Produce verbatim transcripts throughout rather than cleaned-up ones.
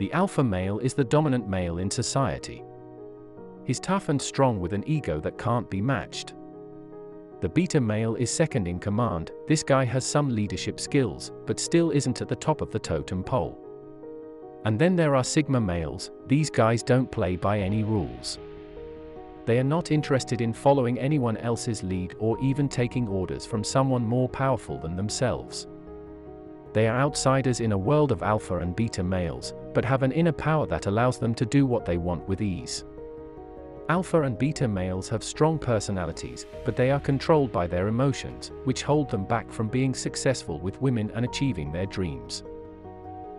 The alpha male is the dominant male in society. He's tough and strong with an ego that can't be matched. The beta male is second in command. This guy has some leadership skills, but still isn't at the top of the totem pole. And then there are sigma males. These guys don't play by any rules. They are not interested in following anyone else's lead or even taking orders from someone more powerful than themselves. They are outsiders in a world of alpha and beta males, but have an inner power that allows them to do what they want with ease. Alpha and beta males have strong personalities, but they are controlled by their emotions, which hold them back from being successful with women and achieving their dreams.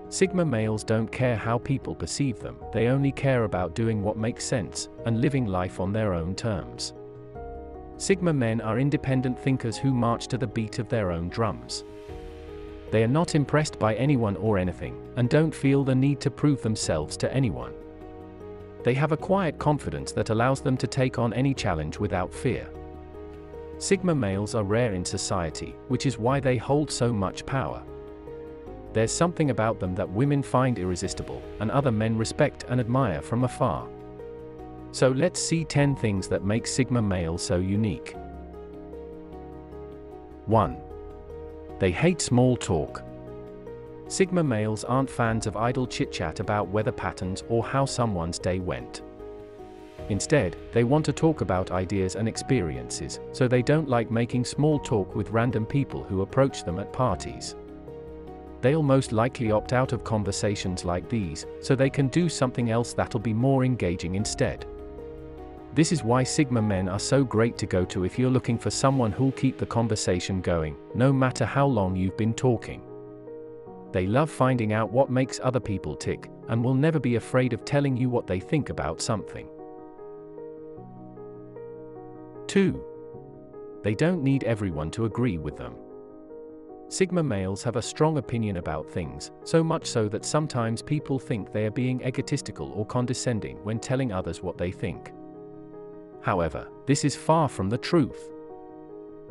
Sigma males don't care how people perceive them, they only care about doing what makes sense, and living life on their own terms. Sigma men are independent thinkers who march to the beat of their own drums. They are not impressed by anyone or anything, and don't feel the need to prove themselves to anyone. They have a quiet confidence that allows them to take on any challenge without fear. Sigma males are rare in society, which is why they hold so much power. There's something about them that women find irresistible, and other men respect and admire from afar. So let's see ten things that make sigma males so unique. one. They hate small talk. Sigma males aren't fans of idle chit-chat about weather patterns or how someone's day went. Instead, they want to talk about ideas and experiences, so they don't like making small talk with random people who approach them at parties. They'll most likely opt out of conversations like these, so they can do something else that'll be more engaging instead. This is why sigma men are so great to go to if you're looking for someone who'll keep the conversation going, no matter how long you've been talking. They love finding out what makes other people tick, and will never be afraid of telling you what they think about something. two. They don't need everyone to agree with them. Sigma males have a strong opinion about things, so much so that sometimes people think they are being egotistical or condescending when telling others what they think. However, this is far from the truth.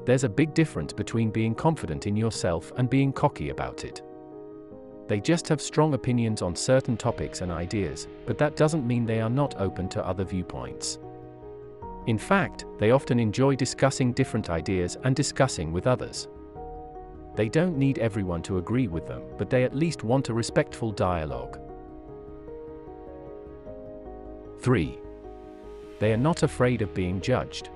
There's a big difference between being confident in yourself and being cocky about it. They just have strong opinions on certain topics and ideas, but that doesn't mean they are not open to other viewpoints. In fact, they often enjoy discussing different ideas and discussing with others. They don't need everyone to agree with them, but they at least want a respectful dialogue. three. They are not afraid of being judged.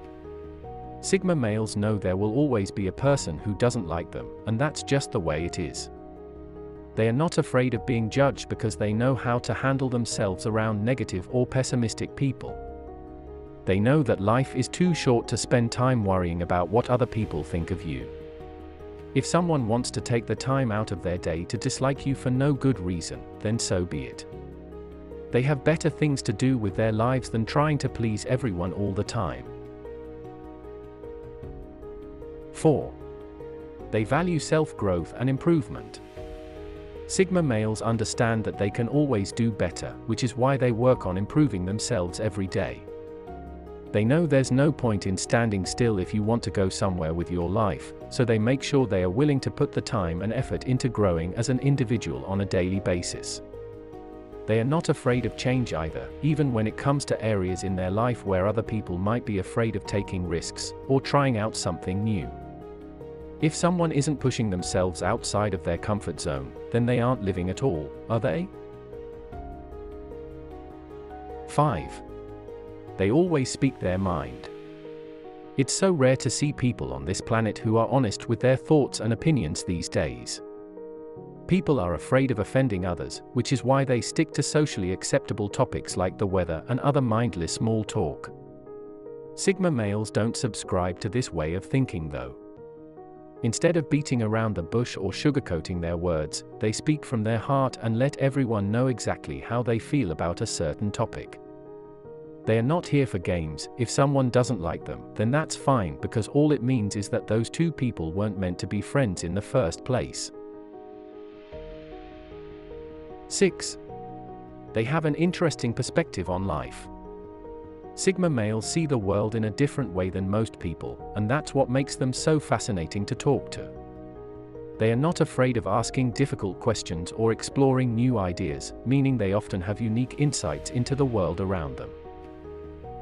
Sigma males know there will always be a person who doesn't like them, and that's just the way it is. They are not afraid of being judged because they know how to handle themselves around negative or pessimistic people. They know that life is too short to spend time worrying about what other people think of you. If someone wants to take the time out of their day to dislike you for no good reason, then so be it. They have better things to do with their lives than trying to please everyone all the time. four. They value self-growth and improvement. Sigma males understand that they can always do better, which is why they work on improving themselves every day. They know there's no point in standing still if you want to go somewhere with your life, so they make sure they are willing to put the time and effort into growing as an individual on a daily basis. They are not afraid of change either, even when it comes to areas in their life where other people might be afraid of taking risks or trying out something new. If someone isn't pushing themselves outside of their comfort zone, then they aren't living at all, are they? five. They always speak their mind. It's so rare to see people on this planet who are honest with their thoughts and opinions these days. People are afraid of offending others, which is why they stick to socially acceptable topics like the weather and other mindless small talk. Sigma males don't subscribe to this way of thinking though. Instead of beating around the bush or sugarcoating their words, they speak from their heart and let everyone know exactly how they feel about a certain topic. They are not here for games. If someone doesn't like them, then that's fine, because all it means is that those two people weren't meant to be friends in the first place. six. They have an interesting perspective on life. Sigma males see the world in a different way than most people, and that's what makes them so fascinating to talk to. They are not afraid of asking difficult questions or exploring new ideas, meaning they often have unique insights into the world around them.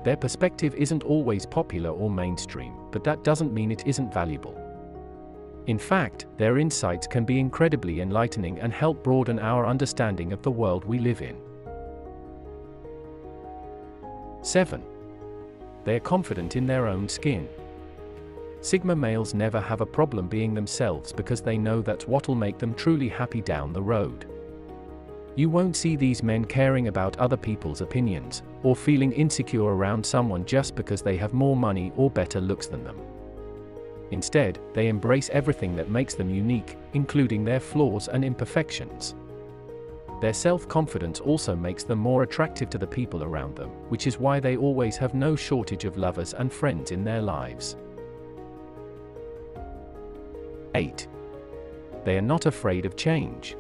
Their perspective isn't always popular or mainstream, but that doesn't mean it isn't valuable. In fact, their insights can be incredibly enlightening and help broaden our understanding of the world we live in. seven. They are confident in their own skin. Sigma males never have a problem being themselves because they know that's what'll make them truly happy down the road. You won't see these men caring about other people's opinions, or feeling insecure around someone just because they have more money or better looks than them. Instead, they embrace everything that makes them unique, including their flaws and imperfections. Their self-confidence also makes them more attractive to the people around them, which is why they always have no shortage of lovers and friends in their lives. eight. They are not afraid of change.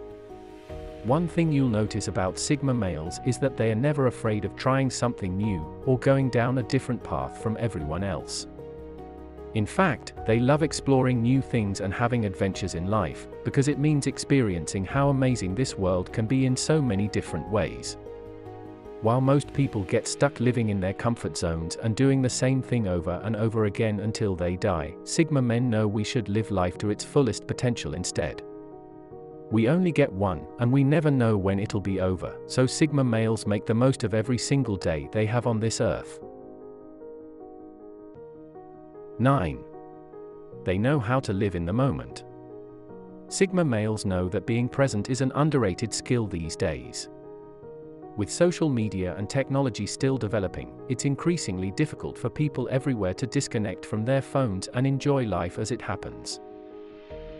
One thing you'll notice about Sigma males is that they are never afraid of trying something new, or going down a different path from everyone else. In fact, they love exploring new things and having adventures in life, because it means experiencing how amazing this world can be in so many different ways. While most people get stuck living in their comfort zones and doing the same thing over and over again until they die, Sigma men know we should live life to its fullest potential instead. We only get one, and we never know when it'll be over, so Sigma males make the most of every single day they have on this earth. nine. They know how to live in the moment. Sigma males know that being present is an underrated skill these days. With social media and technology still developing, it's increasingly difficult for people everywhere to disconnect from their phones and enjoy life as it happens.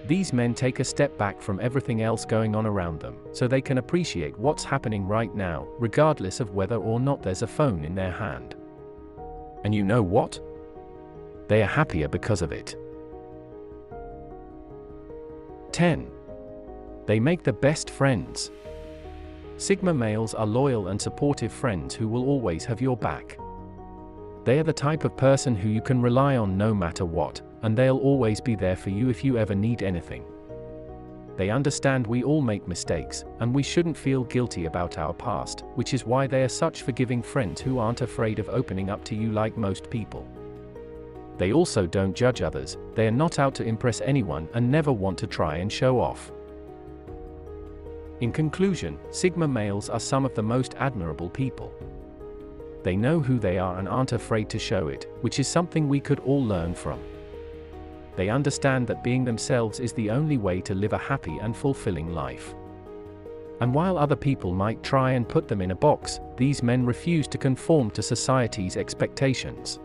These men take a step back from everything else going on around them, so they can appreciate what's happening right now, regardless of whether or not there's a phone in their hand. And you know what? They are happier because of it. ten. They make the best friends. Sigma males are loyal and supportive friends who will always have your back. They are the type of person who you can rely on no matter what, and they'll always be there for you if you ever need anything. They understand we all make mistakes, and we shouldn't feel guilty about our past, which is why they are such forgiving friends who aren't afraid of opening up to you like most people. They also don't judge others, they are not out to impress anyone and never want to try and show off. In conclusion, Sigma males are some of the most admirable people. They know who they are and aren't afraid to show it, which is something we could all learn from. They understand that being themselves is the only way to live a happy and fulfilling life. And while other people might try and put them in a box, these men refuse to conform to society's expectations.